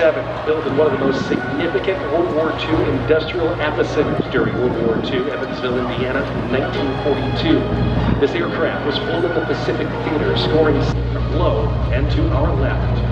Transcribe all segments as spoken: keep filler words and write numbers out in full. P forty-seven was built in one of the most significant World War Two industrial epicenters during World War Two, Evansville, Indiana, in nineteen forty-two. This aircraft was flown in the Pacific Theater, scoring from low and to our left.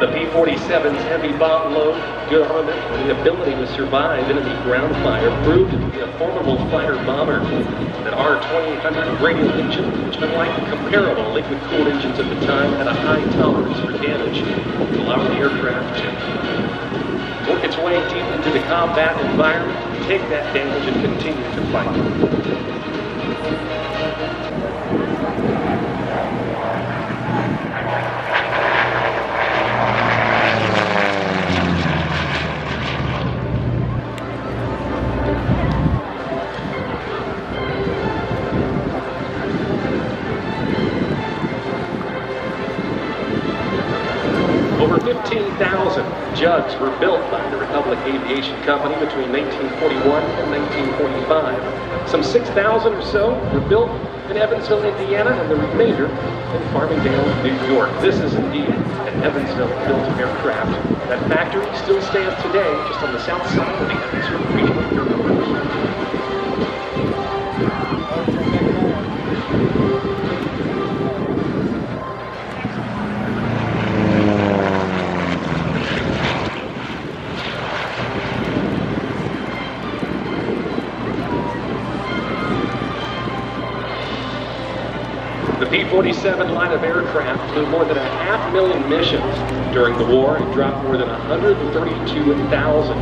The P forty-seven's heavy bomb load, good armament, and the ability to survive enemy ground fire proved to be a formidable fighter bomber. An R twenty-eight hundred radial engine, which unlike the comparable liquid-cooled engines at the time, had a high tolerance for damage, allowing the aircraft to work its way deep into the combat environment, take that damage, and continue to fight. Over fifteen thousand jugs were built by the Republic Aviation Company between nineteen forty-one and nineteen forty-five. Some six thousand or so were built in Evansville, Indiana, and the remainder in Farmingdale, New York. This is indeed an Evansville-built aircraft. That factory still stands today just on the south side of the Evansville regional airport. The P forty-seven line of aircraft flew more than a half million missions during the war and dropped more than one hundred thirty-two thousand.